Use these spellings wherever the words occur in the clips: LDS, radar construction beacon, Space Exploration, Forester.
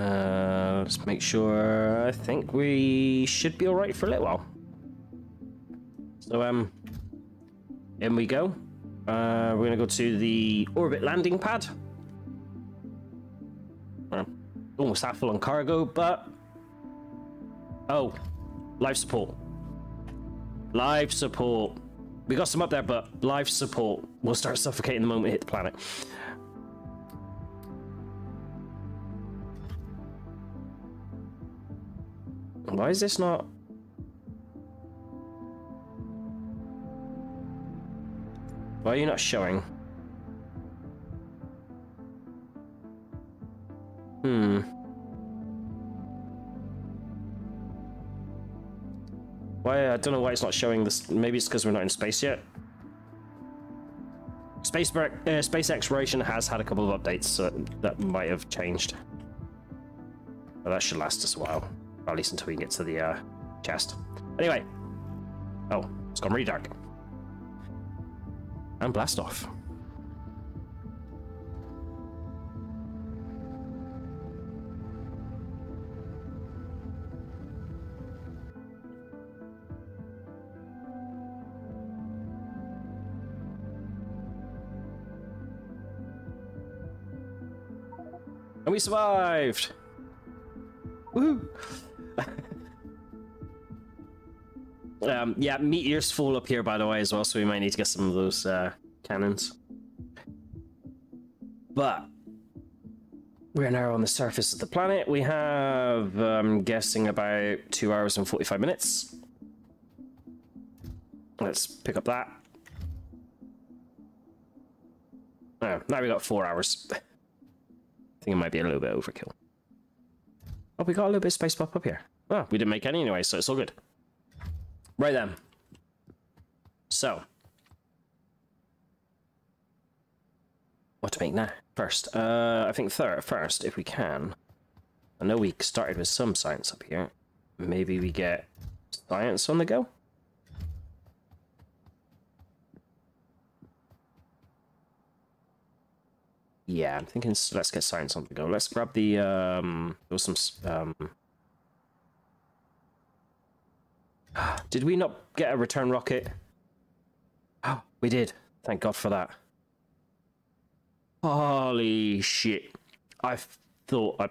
Let's make sure. I think we should be all right for a little while. So in we go. We're gonna go to the orbit landing pad. Almost half full on cargo, but oh, life support. Life support. We got some up there, but life support will start suffocating the moment we hit the planet. Why is this not? Why are you not showing? Why? I don't know why it's not showing this. Maybe it's because we're not in space yet. Space Exploration has had a couple of updates, so that might have changed. But that should last us a while. Or at least until we get to the chest. Anyway. Oh, it's gone really dark. And blast off. And we survived! Woohoo! Yeah, meteors fall up here, by the way, as well, so we might need to get some of those cannons. But we're now on the surface of the planet. We have, I'm guessing, about 2 hours and 45 minutes. Let's pick up that. Oh, now we got 4 hours. I think it might be a little bit overkill. Oh, we got a little bit of space pop up here. Oh, we didn't make any anyway, so it's all good. Right then. So. What to make now? First. I think first, if we can. I know we started with some science up here. Maybe we get science on the go? Yeah, I'm thinking let's get science on the go. Let's grab the, there was some, did we not get a return rocket? Oh, we did. Thank God for that. Holy shit. I thought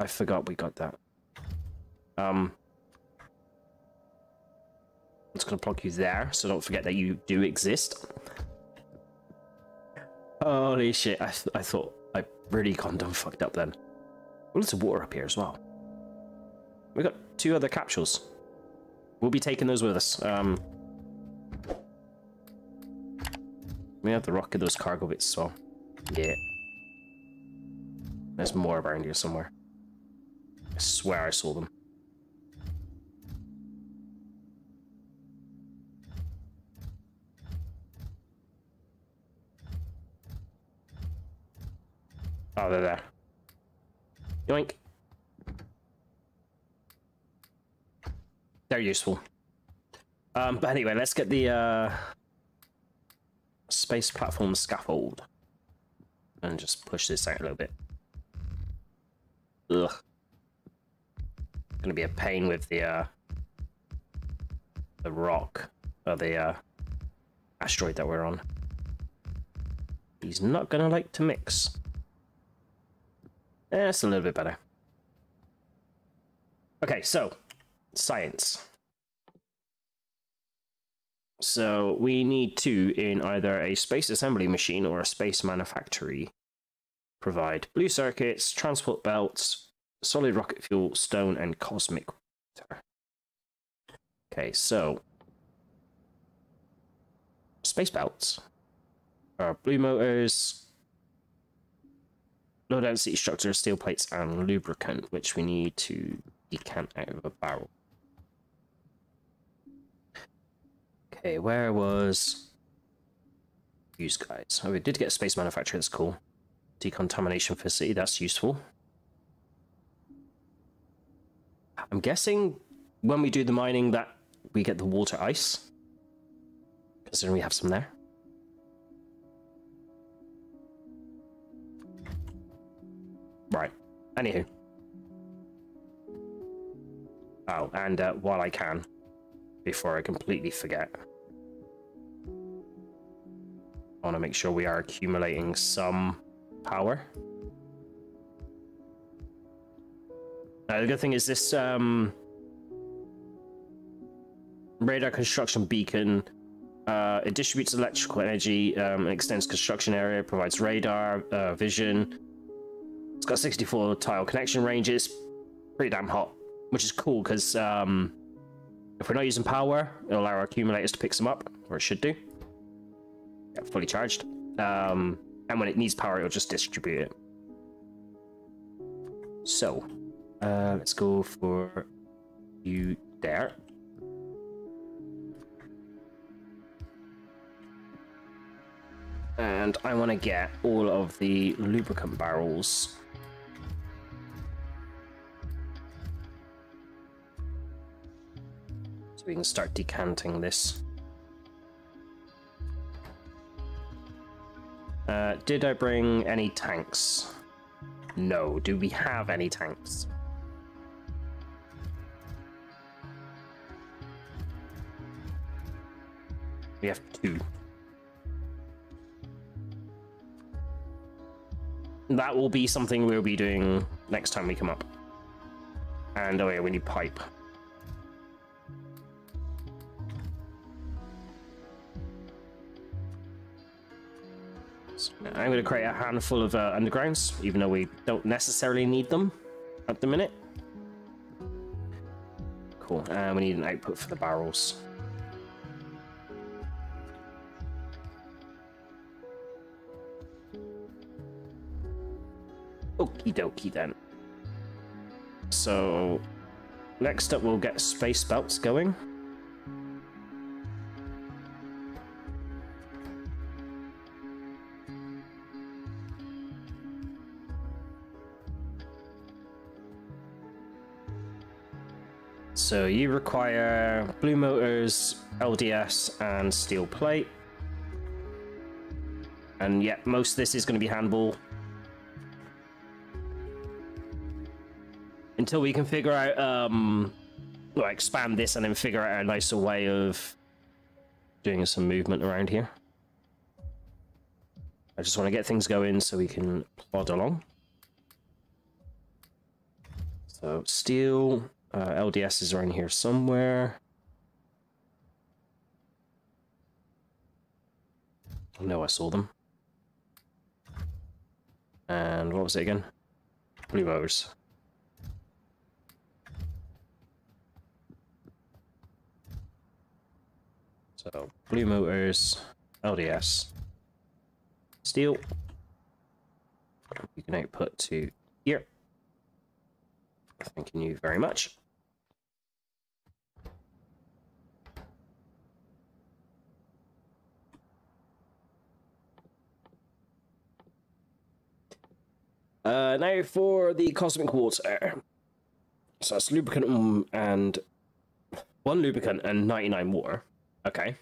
I forgot we got that. I'm just going to plug you there, so don't forget that you do exist. Holy shit. I thought I really condom fucked up then. Well, lots of water up here as well. We got 2 other capsules. We'll be taking those with us. We have the rocket, those cargo bits, so yeah. There's more around here somewhere. I swear I saw them. Oh, they're there. Yoink. They're useful. But anyway, let's get the space platform scaffold and just push this out a little bit. Ugh. It's gonna be a pain with the rock or the asteroid that we're on. He's not gonna like to mix. That's a little bit better. Okay, so science. So we need to, in either a space assembly machine or a space manufactory, provide blue circuits, transport belts, solid rocket fuel, stone, and cosmic water. Okay, so space belts are blue motors, low density structures, steel plates, and lubricant, which we need to decant out of a barrel. Okay, where was these guys? Oh, we did get a space manufacturer, that's cool. Decontamination facility, that's useful. I'm guessing when we do the mining that we get the water ice. Considering we have some there. Right. Anywho. Oh, and while I can, before I completely forget, I want to make sure we are accumulating some power. The good thing is this radar construction beacon, it distributes electrical energy, extends construction area, provides radar vision. It's got 64 tile connection ranges. Pretty damn hot, which is cool because if we're not using power, it'll allow our accumulators to pick some up, or it should do. Get fully charged, and when it needs power, it'll just distribute it. So let's go for you there. And I want to get all of the lubricant barrels. So we can start decanting this. Did I bring any tanks? No. Do we have any tanks? We have 2. That will be something we'll be doing next time we come up. And oh yeah, we need pipe. So I'm going to create a handful of undergrounds, even though we don't necessarily need them at the minute. Cool. We need an output for the barrels. Okie dokie then. So next up we'll get space belts going. So you require blue motors, LDS, and steel plate. And yep, most of this is going to be handball. Until we can figure out, well, expand this and then figure out a nicer way of doing some movement around here. I just want to get things going so we can plod along. So steel, LDS is around here somewhere. I know I saw them. And what was it again? Blue motors. So, blue motors, LDS, steel. You can output to here. Thank you very much. Now for the cosmic water. So that's lubricant and 1 lubricant and 99 water. Okay,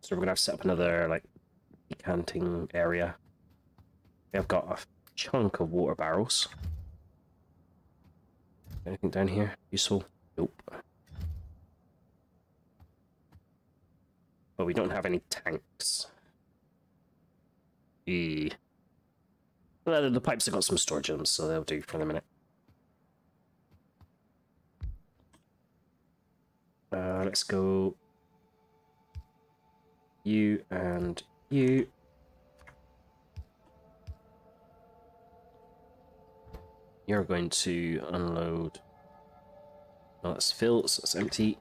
so we're gonna have to set up another like decanting area. I've got a chunk of water barrels. Anything down here useful? Nope. But we don't have any tanks. E. Well, the pipes have got some storage in them, so they'll do for a minute. Let's go. You and you. You're going to unload. Oh, that's filled, so that's empty.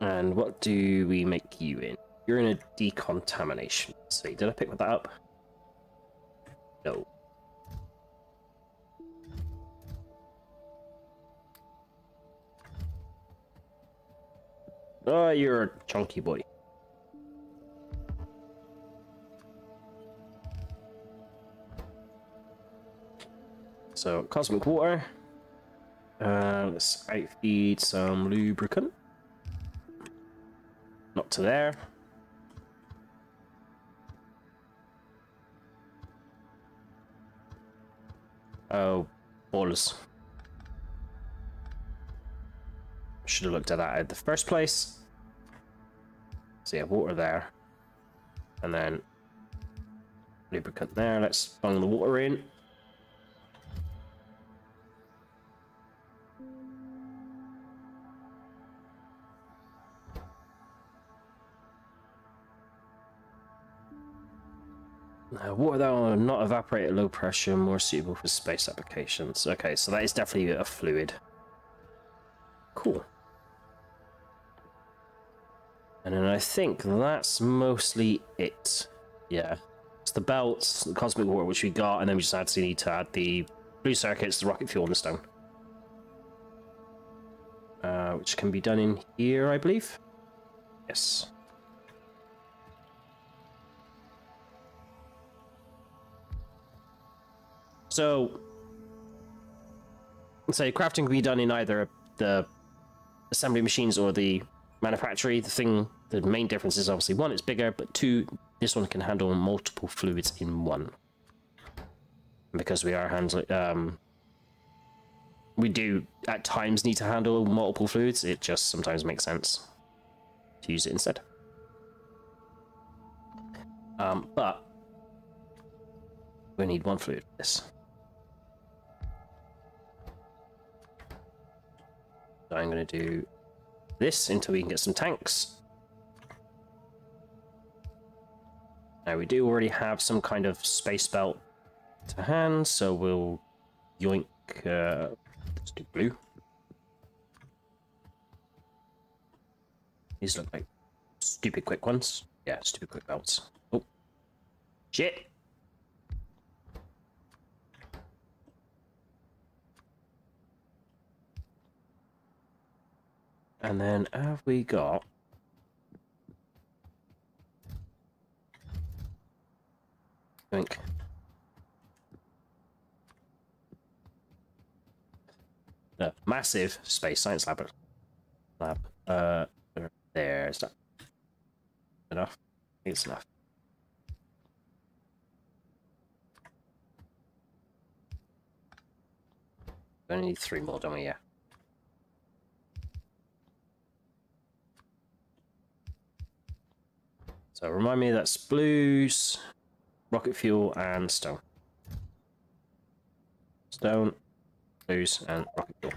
And what do we make you in? You're in a decontamination. So did I pick that up? No. Oh, you're a chunky boy. So, cosmic water. Let's outfeed some lubricant. Not to there. Oh, balls. Should have looked at that in the first place. So yeah, water there. And then lubricant there. Let's bung the water in. Water that will not evaporate at low pressure, more suitable for space applications. Okay, so that is definitely a fluid. Cool. And then I think that's mostly it. Yeah. It's the belts, the cosmic water, which we got, and then we just actually need to add the blue circuits, the rocket fuel, and the stone. Which can be done in here, I believe. Yes. So, crafting can be done in either the assembly machines or the manufactory. The main difference is obviously one, it's bigger, but two, this one can handle multiple fluids in one. And because we are handling, we do at times need to handle multiple fluids. It just sometimes makes sense to use it instead. But we need one fluid for this. I'm going to do this until we can get some tanks. Now we do already have some kind of space belt to hand, so we'll yoink, let's do blue. These look like stupid quick ones. Yeah, stupid quick belts. Oh, shit. And then have we got think no, massive space science lab there, is that enough? It's enough. We only need 3 more, don't we? Yeah. So remind me, that's blues, rocket fuel, and stone. Stone, blues, and rocket fuel.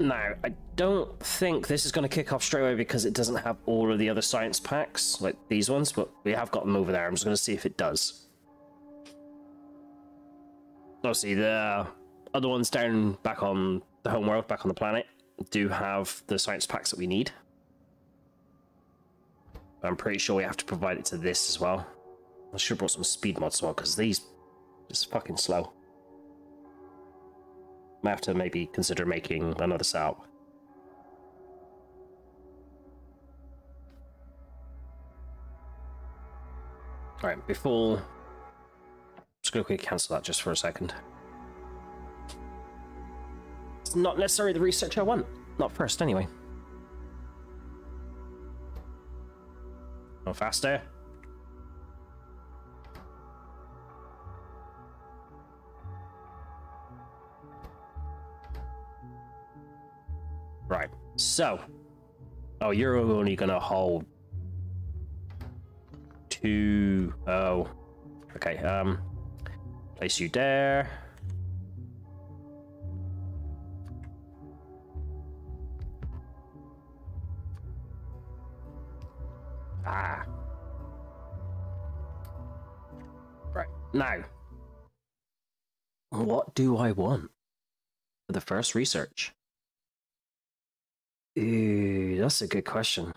Now, I don't think this is going to kick off straight away because it doesn't have all of the other science packs, like these ones, but we have got them over there. I'm just going to see if it does. Obviously, the other ones down back on the homeworld, back on the planet, do have the science packs that we need. I'm pretty sure we have to provide it to this as well. I should have brought some speed mods as well, because these are just fucking slow. I have to maybe consider making another setup. Alright, before... just going to quickly cancel that just for a second. It's not necessarily the research I want. Not first, anyway. Go faster. Right, so... oh, you're only going to hold... 2... oh. Okay, place you there. Ah. Right, now. What do I want for the first research? Ooh, that's a good question.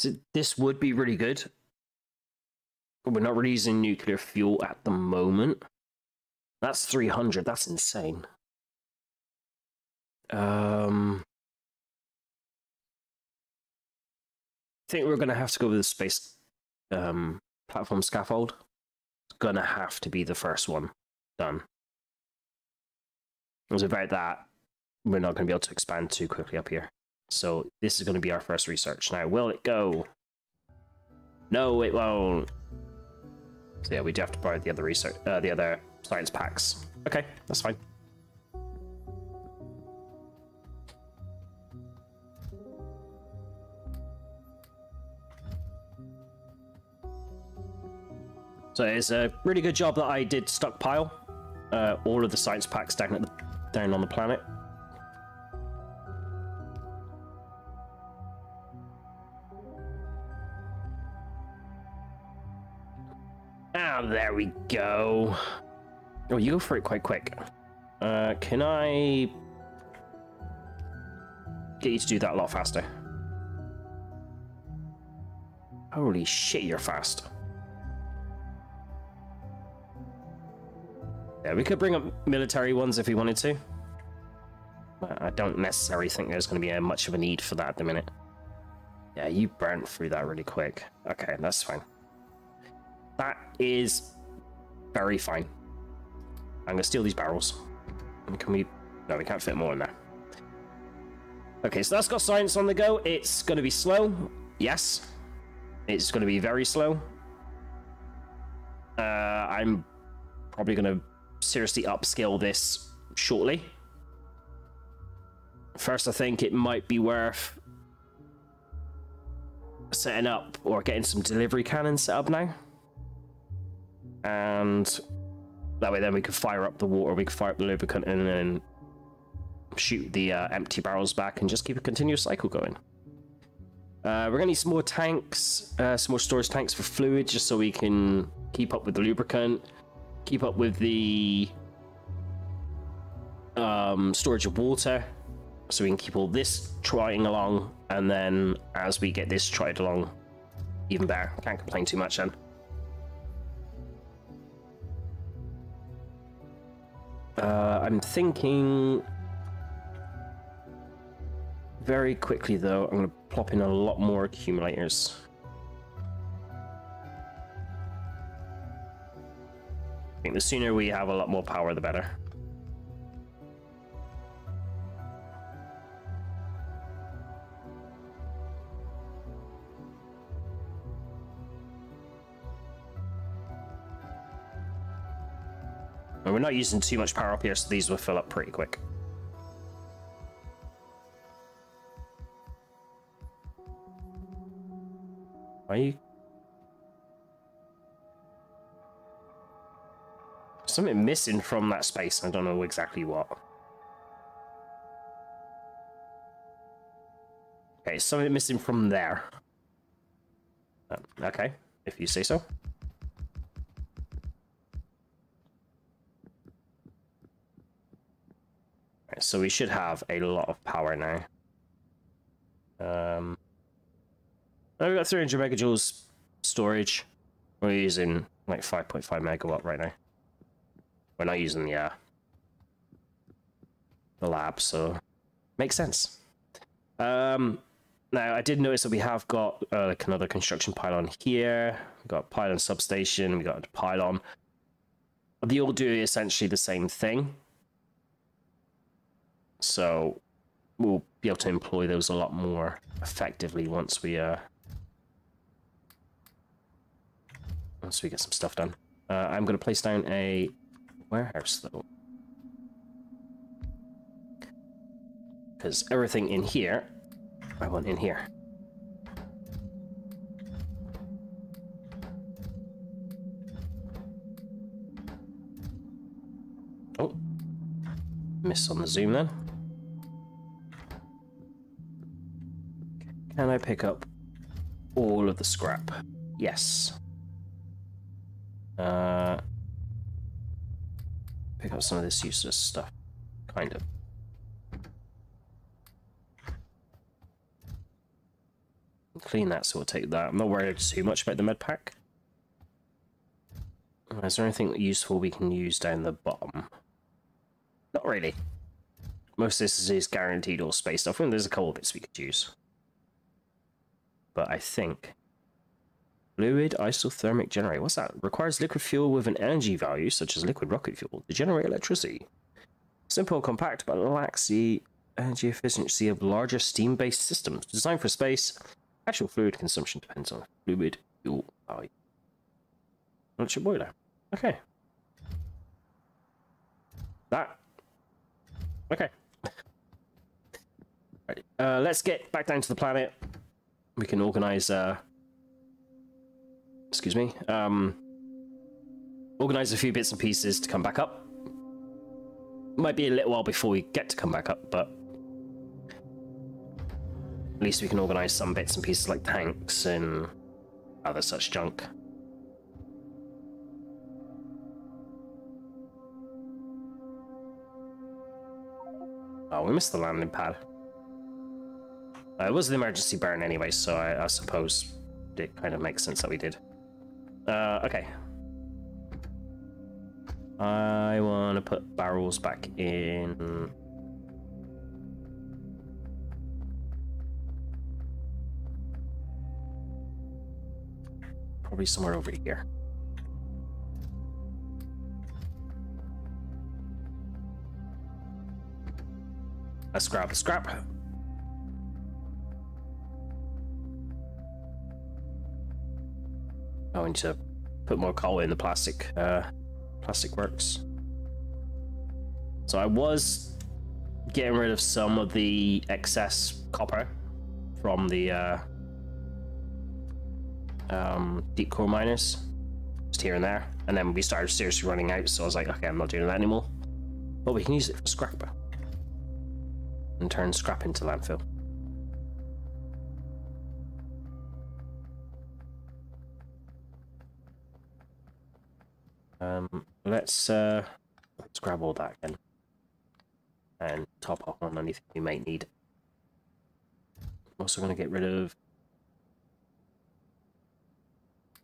So this would be really good. We're not really using nuclear fuel at the moment. That's 300. That's insane. I think we're going to have to go with the space platform scaffold. It's gonna have to be the first one done. It was about that. We're not gonna be able to expand too quickly up here. So this is gonna be our first research. Now, will it go? No, it won't. So yeah, we do have to borrow the other research, the other science packs. Okay, that's fine. So it's a really good job that I did stockpile all of the science packs down at down on the planet. Ah, there we go. Oh, you go for it quite quick. Can I get you to do that a lot faster? Holy shit, you're fast. Yeah, we could bring up military ones if we wanted to. But I don't necessarily think there's going to be much of a need for that at the minute. Yeah, you burnt through that really quick. Okay, that's fine. That is very fine. I'm going to steal these barrels. Can we... No, we can't fit more in there. Okay, so that's got science on the go. It's going to be slow. Yes. It's going to be very slow. I'm probably going to seriously upskill this shortly. First, I think it might be worth setting up or getting some delivery cannons set up now, and that way then we could fire up the water, we could fire up the lubricant, and then shoot the empty barrels back and just keep a continuous cycle going. We're gonna need some more tanks, some more storage tanks for fluid, just so we can keep up with the lubricant, keep up with the storage of water, so we can keep all this trotting along, and then as we get this trotted along, even better. Can't complain too much then. I'm thinking very quickly though, I'm going to plop in a lot more accumulators. I think the sooner we have a lot more power, the better. And we're not using too much power up here, so these will fill up pretty quick. Are you? Something missing from that space. I don't know exactly what. Okay, something missing from there. Okay, if you say so. So we should have a lot of power now. We've got 300 megajoules storage. We're using like 5.5 megawatt right now. We're not using the lab, so makes sense. Now I did notice that we have got like another construction pylon here. We've got a pylon substation. We got a pylon. They all do essentially the same thing. So we'll be able to employ those a lot more effectively once we get some stuff done. I'm going to place down a warehouse though, because everything in here I want in here. Oh, miss on the zoom then. Can I pick up all of the scrap? Yes. Pick up some of this useless stuff, kind of. Clean that, so we'll take that. I'm not worried too much about the med pack. Is there anything useful we can use down the bottom? Not really. Most of this is guaranteed all spaced off. I think there's a couple of bits we could use. But I think Fluid isothermic generator. What's that? Requires liquid fuel with an energy value, such as liquid rocket fuel, to generate electricity. Simple, compact, but lacks the energy efficiency of larger steam-based systems. Designed for space, actual fluid consumption depends on fluid fuel value. Electric boiler. Okay. That. Okay. Right. Let's get back down to the planet. We can organize... excuse me. Organize a few bits and pieces to come back up. Might be a little while before we get to come back up, but... at least we can organize some bits and pieces like tanks and other such junk. Oh, we missed the landing pad. It was an emergency burn anyway, so I suppose it kind of makes sense that we did. Okay. I want to put barrels back in. Probably somewhere over here. Let's grab the scrap. I need to put more coal in the plastic, plastic works. So I was getting rid of some of the excess copper from the deep core miners, just here and there, and then we started seriously running out, so I was like, okay, I'm not doing that anymore. But we can use it for scrap and turn scrap into landfill. Let's grab all that again and top up on anything we may need. I'm also going to get rid of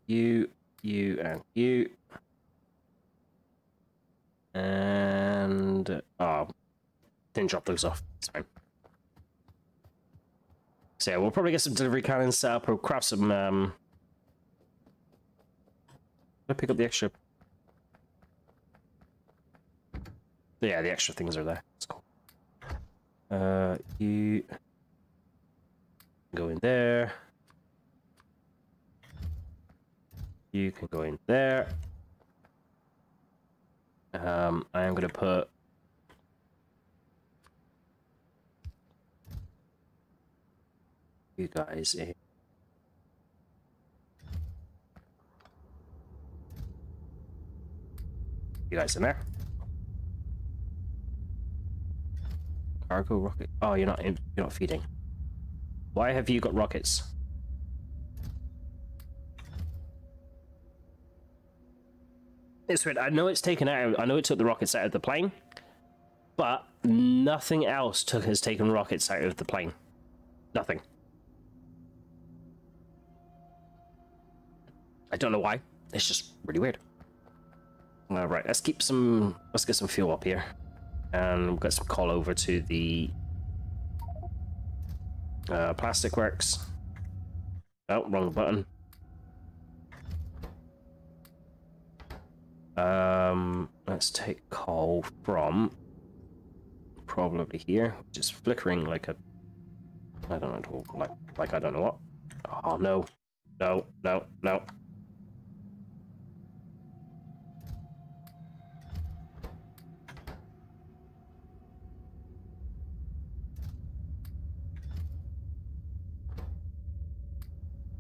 you, and you. And didn't drop those off. It's fine. So yeah, we'll probably get some delivery cannons set up. We'll craft some. I'll pick up the extra. Yeah, the extra things are there. It's cool. You go in there. You can go in there. I am gonna put you guys in. You guys in there. Cargo rocket. Oh, you're not. You're not feeding. Why have you got rockets? It's weird. I know it's taken out. I know it took the rockets out of the plane, but nothing else has taken rockets out of the plane. Nothing. I don't know why. It's just really weird. All right. Let's keep some. Let's get some fuel up here. And we'll get some coal over to the plastic works. Oh, wrong button. Let's take coal from probably here, which is flickering like a I don't know what. Oh no, no, no, no.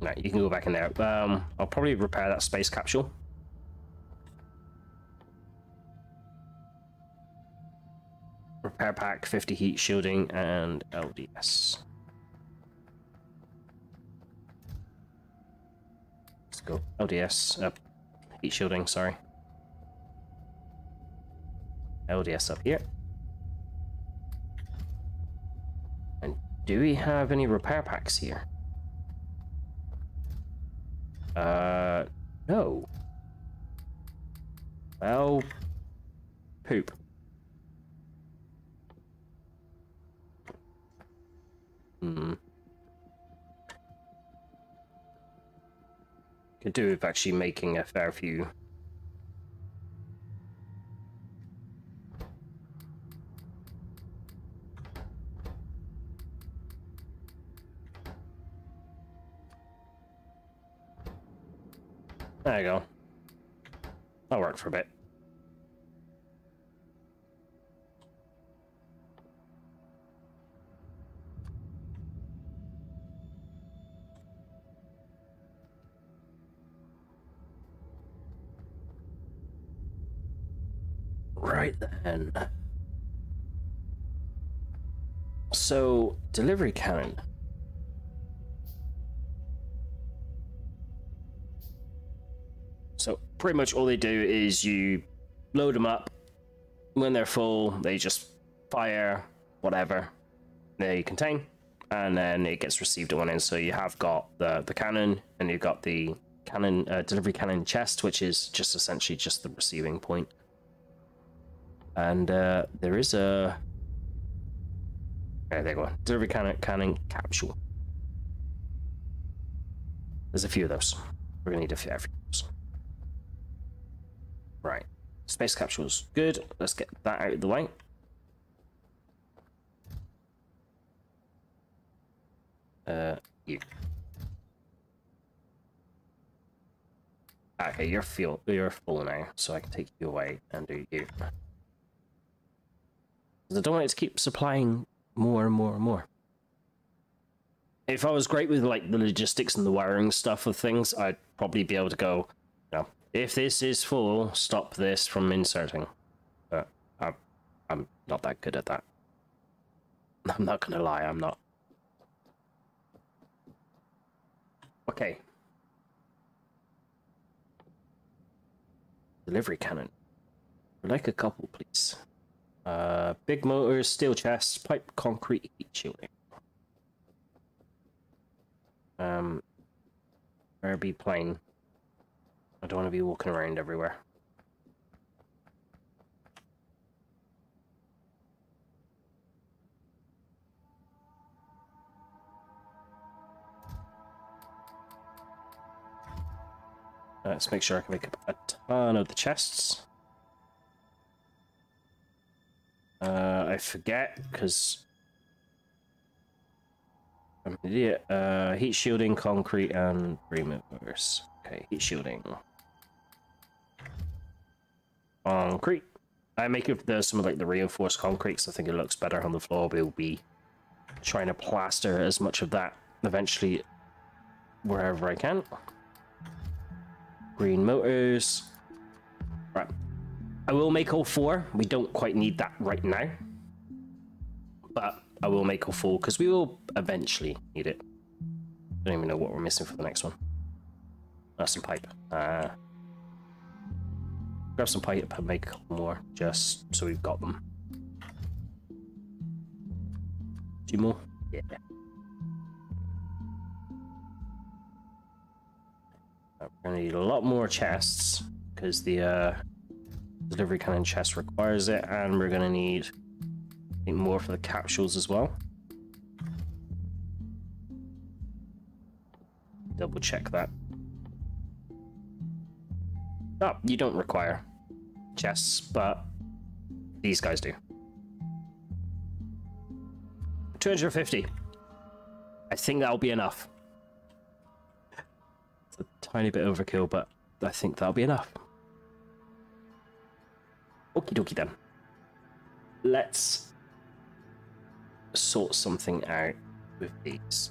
No, you can go back in there. I'll probably repair that space capsule. Repair pack, 50 heat shielding, and LDS. Let's go. LDS up. Heat shielding, sorry. LDS up here. And do we have any repair packs here? No. Well, poop. Could do with actually making a fair few. There you go. That worked for a bit. Right then. So, delivery cannon. So pretty much all they do is you load them up. When they're full, they just fire whatever they contain, and then it gets received on in. So you have got the cannon, and you've got the cannon delivery cannon chest, which is just essentially just the receiving point. And there is a there go delivery cannon capsule. There's a few of those. We're gonna need a few of those. Right, space capsules, good. Let's get that out of the way. You. Okay, you're full now, so I can take you away and do you. I don't want it to keep supplying more and more and more. If I was great with like the logistics and the wiring stuff of things, I'd probably be able to go, you know, if this is full, stop this from inserting. But I'm not that good at that. I'm not gonna lie, I'm not. Okay. Delivery cannon. I'd like a couple, please. Big motors, steel chests, pipe, concrete, heat shielding. Airby plane. I don't want to be walking around everywhere. Let's make sure I can make up a ton of the chests. I forget because I'm an idiot. Heat shielding, concrete, and removers. Okay, heat shielding. Concrete. I make it there's some of like the reinforced concrete because I think it looks better on the floor. We'll be trying to plaster as much of that eventually wherever I can. Green motors. Right. I will make all four. We don't quite need that right now. But I will make all four because we will eventually need it. Don't even know what we're missing for the next one. That's some pipe. Grab some pipe and make a couple more, just so we've got them. 2 more? Yeah. We're gonna need a lot more chests, because the delivery cannon chest requires it, and we're gonna need more for the capsules as well. Double check that. Oh, you don't require chests, but these guys do. 250. I think that'll be enough. It's a tiny bit overkill, but I think that'll be enough. Okie dokie then. Let's sort something out with these.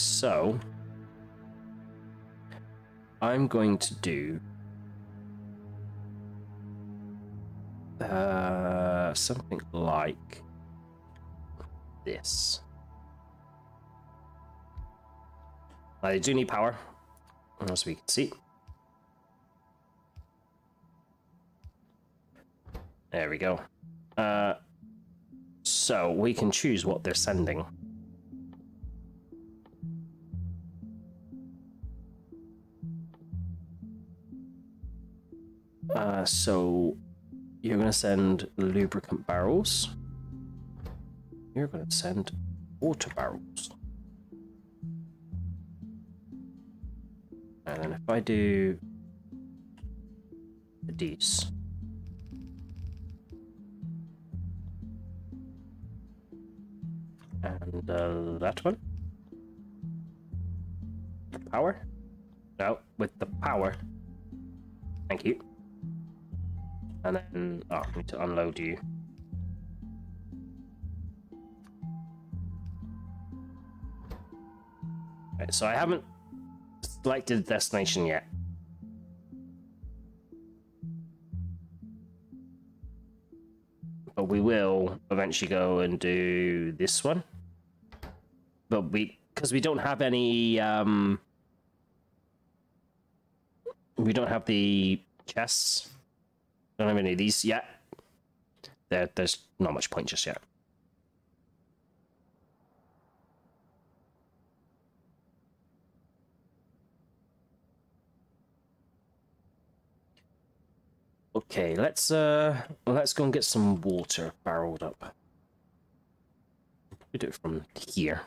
So I'm going to do something like this. I do need power, as we can see. There we go. So we can choose what they're sending. So you're going to send lubricant barrels. You're going to send water barrels. And if I do the D's, and that one, the power. No, with the power. Thank you. And then I need to unload you. Right, so I haven't selected the destination yet. But we will eventually go and do this one. But because we don't have any we don't have the chests. Don't have any of these yet. There's not much point just yet. Okay, let's go and get some water barreled up. We do it from here.